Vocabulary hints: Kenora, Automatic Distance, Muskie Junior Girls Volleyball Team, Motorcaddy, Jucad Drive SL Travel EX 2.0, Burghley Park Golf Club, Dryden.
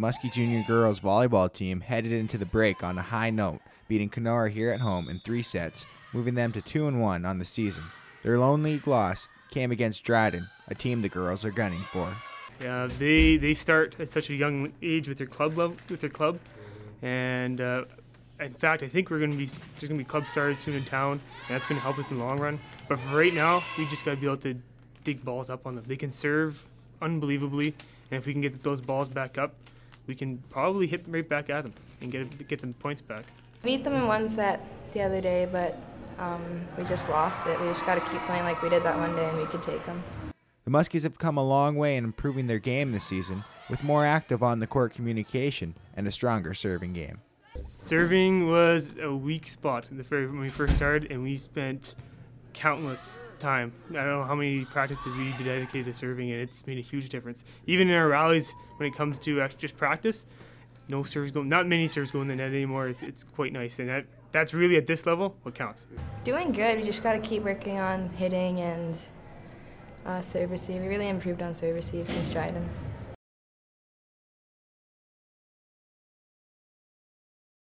The Muskie Junior Girls Volleyball Team headed into the break on a high note, beating Kenora here at home in 3 sets, moving them to 2-1 on the season. Their lone league loss came against Dryden, a team the girls are gunning for. Yeah, they start at such a young age with their club level, with their club, and in fact, I think there's gonna be club started soon in town, and that's gonna help us in the long run. But for right now, we just gotta be able to dig balls up on them. They can serve unbelievably, and if we can get those balls back up, we can probably hit right back at them and get them points back. Beat them in 1 set the other day, but we just lost it. We just gotta keep playing like we did that one day, and we could take them. The Muskies have come a long way in improving their game this season, with more active on the court communication and a stronger serving game. Serving was a weak spot when we first started, and we spent countless time. I don't know how many practices we dedicated to serving, and it's made a huge difference. Even in our rallies, when it comes to just practice, not many serves go in the net anymore. It's quite nice, and that's really at this level what counts. Doing good. We just got to keep working on hitting and serve receive. We really improved on serve receive since Dryden.